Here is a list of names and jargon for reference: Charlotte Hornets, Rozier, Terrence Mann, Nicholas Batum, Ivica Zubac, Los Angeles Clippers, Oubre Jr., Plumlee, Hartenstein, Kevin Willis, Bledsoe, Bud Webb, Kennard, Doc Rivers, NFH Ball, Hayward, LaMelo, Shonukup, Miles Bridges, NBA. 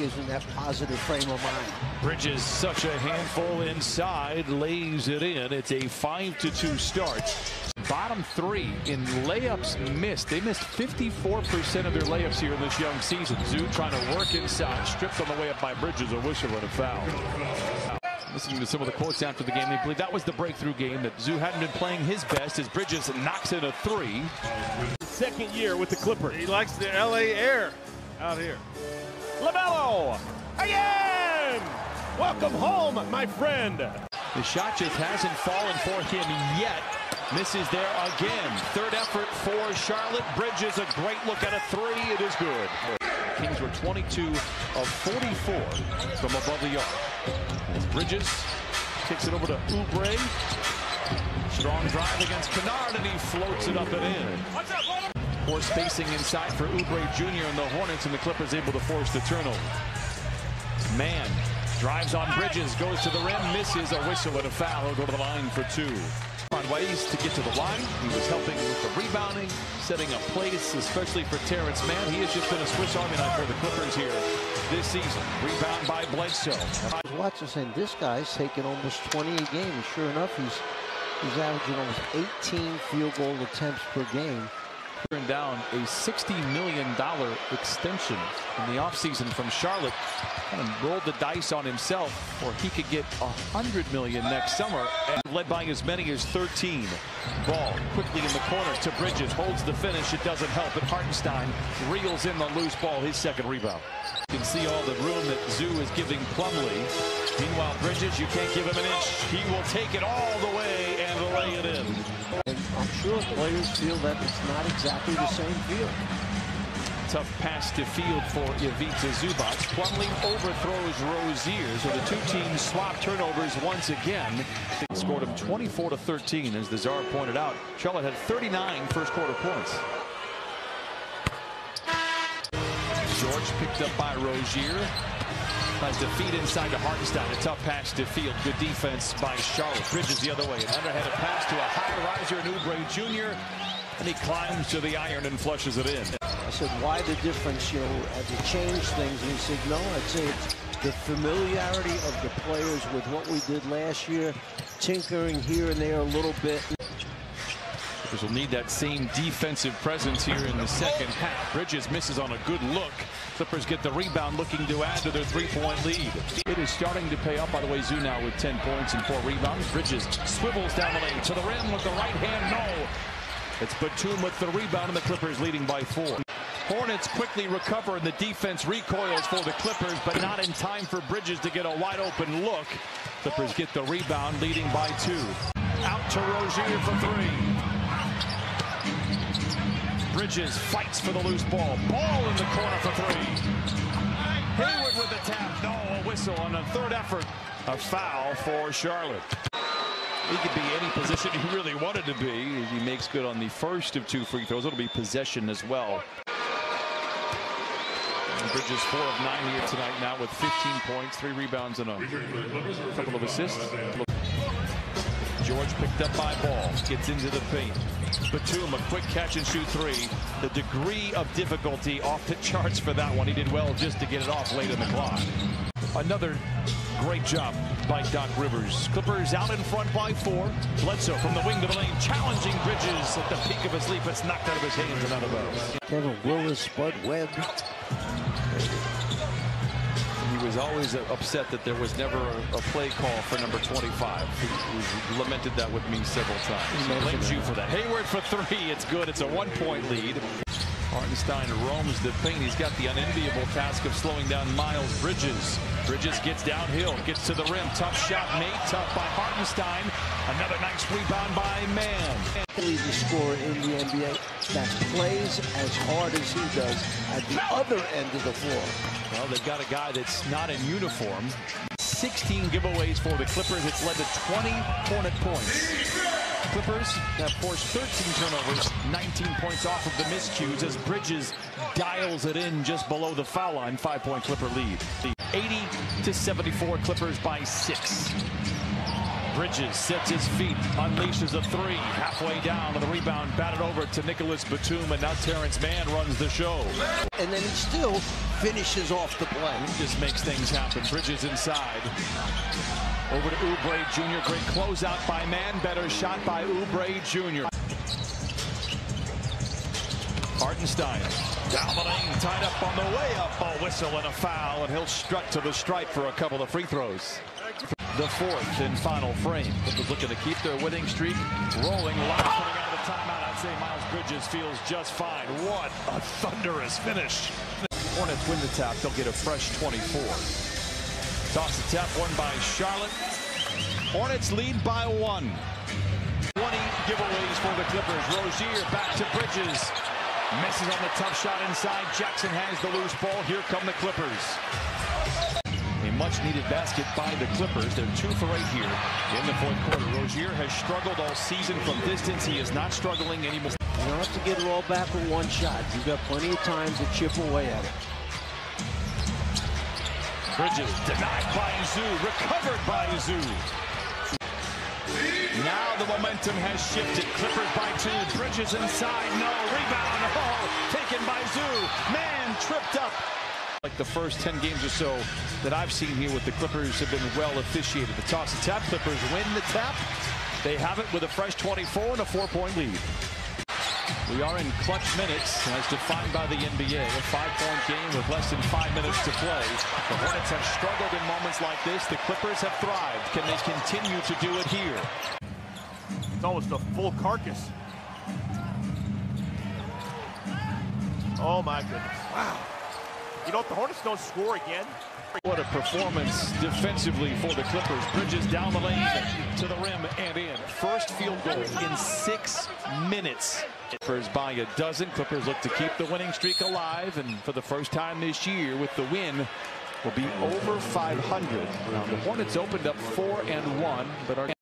Bridges in that positive frame of mind. Bridges, such a handful inside, lays it in. It's a 5-2 start. Bottom three in layups missed. They missed 54% of their layups here in this young season. Zoo trying to work inside, stripped on the way up by Bridges, a whistle and a foul. Listening to some of the quotes after the game, they believe that was the breakthrough game, that Zoo hadn't been playing his best as Bridges knocks in a three. Second year with the Clippers. He likes the LA air out here. LaMelo again! Welcome home, my friend. The shot just hasn't fallen for him yet. Misses there again. Third effort for Charlotte. Bridges, a great look at a three. It is good. Kings were 22 of 44 from above the arc. Bridges kicks it over to Oubre. Strong drive against Kennard, and he floats it up and in. More spacing inside for Oubre Jr. and the Hornets, and the Clippers able to force the turnover. Mann drives on Bridges, goes to the rim, misses, a whistle and a foul. He'll go to the line for two. Ways to get to the line. He was helping with the rebounding, setting up plays, especially for Terrence Mann. He has just been a Swiss Army knife for the Clippers here this season. Rebound by Bledsoe. Watch us, and this guy's taking almost 20 a game. And sure enough, he's averaging almost 18 field goal attempts per game. Turned down a $60 million extension in the offseason from Charlotte, and rolled the dice on himself, or he could get $100 million next summer, and led by as many as 13. Ball quickly in the corner to Bridges, holds the finish, it doesn't help, but Hartenstein reels in the loose ball, his second rebound. You can see all the room that Zoo is giving Plumlee. Meanwhile, Bridges, you can't give him an inch. He will take it all the way and lay it in. I'm sure players feel that it's not exactly the same field. Tough pass to field for Ivica Zubac. Plumlee overthrows Rozier, so the two teams swap turnovers once again. They scored him 24-13, as the Czar pointed out. Charlotte had 39 first quarter points. George picked up by Rozier. Tries to feed inside to Hartenstein. A tough pass to field. Good defense by Charlotte. Bridges the other way. An underhanded pass to a high riser in Oubre Jr. And he climbs to the iron and flushes it in. I said, why the difference, you know, had to change things? And he said, no, I'd say it's the familiarity of the players with what we did last year. Tinkering here and there a little bit. Clippers will need that same defensive presence here in the second half. Bridges misses on a good look. Clippers get the rebound, looking to add to their three-point lead. It is starting to pay off. By the way, Zoo now with 10 points and 4 rebounds. Bridges swivels down the lane to the rim with the right hand. No. It's Batum with the rebound, and the Clippers leading by 4. Hornets quickly recover, and the defense recoils for the Clippers, but not in time for Bridges to get a wide-open look. Clippers get the rebound, leading by 2. Out to Rozier for 3. Bridges fights for the loose ball. Ball in the corner for 3. Hayward with the tap. No, a whistle on a third effort. A foul for Charlotte. He could be any position he really wanted to be. He makes good on the first of 2 free throws. It'll be possession as well. And Bridges 4 of 9 here tonight now with 15 points, 3 rebounds, and a couple of assists. George picked up by Ball, gets into the paint. Batum, a quick catch and shoot 3. The degree of difficulty off the charts for that one. He did well just to get it off late in the clock. Another great job by Doc Rivers. Clippers out in front by 4. Bledsoe from the wing to the lane, challenging Bridges at the peak of his leap. It's knocked out of his hands and out of bounds. Kevin Willis, Bud Webb. He was always upset that there was never a play call for number 25. He lamented that with me several times. So blames you for that. Hayward for 3. It's good. It's a 1-point lead. Hartenstein roams the paint. He's got the unenviable task of slowing down Miles Bridges. Bridges gets downhill, gets to the rim. Tough shot made. Tough by Hartenstein. Another nice rebound by Mann. He's the scorer in the NBA that plays as hard as he does at the other end of the floor. Well, they've got a guy that's not in uniform. 16 giveaways for the Clippers. It's led to 20 Hornet points. Clippers have forced 13 turnovers, 19 points off of the miscues as Bridges dials it in just below the foul line. 5-point Clipper lead. The 80-74 Clippers by 6. Bridges sets his feet, unleashes a 3 halfway down, and the rebound batted over to Nicholas Batum, and now Terrence Mann runs the show. And then he still finishes off the play. He just makes things happen. Bridges inside. Over to Oubre Jr. Great closeout by Mann. Better shot by Oubre Jr. Hartenstein. Dominating. Tied up on the way up. A whistle and a foul. And he'll strut to the stripe for a couple of free throws. The fourth and final frame. Clippers looking to keep their winning streak rolling. Lock coming out of the timeout. I'd say Miles Bridges feels just fine. What a thunderous finish. Hornets win the tap. They'll get a fresh 24. Toss the tap. Won by Charlotte. Hornets lead by one. 20 giveaways for the Clippers. Rozier back to Bridges. Misses on the tough shot inside. Jackson has the loose ball. Here come the Clippers. Much-needed basket by the Clippers. They're 2 for 8 here in the fourth quarter. Rozier has struggled all season from distance. He is not struggling anymore. You don't have to get it all back with one shot. You've got plenty of time to chip away at it. Bridges denied by Zoo, recovered by Zoo. Now the momentum has shifted. Clippers by 2. Bridges inside. No rebound. Oh, taken by Zoo. Man tripped up. Like the first 10 games or so that I've seen here with the Clippers have been well officiated. The toss and tap. Clippers win the tap. They have it with a fresh 24 and a 4-point lead. We are in clutch minutes as defined by the NBA. A 5-point game with less than 5 minutes to play. The Hornets have struggled in moments like this. The Clippers have thrived. Can they continue to do it here? It's almost the full carcass. Oh my goodness. Wow. You know, if the Hornets don't score again. What a performance defensively for the Clippers. Bridges down the lane to the rim and in. First field goal in 6 minutes. Clippers by a dozen. Clippers look to keep the winning streak alive. And for the first time this year with the win will be over 500. Now, the Hornets opened up 4-1, but are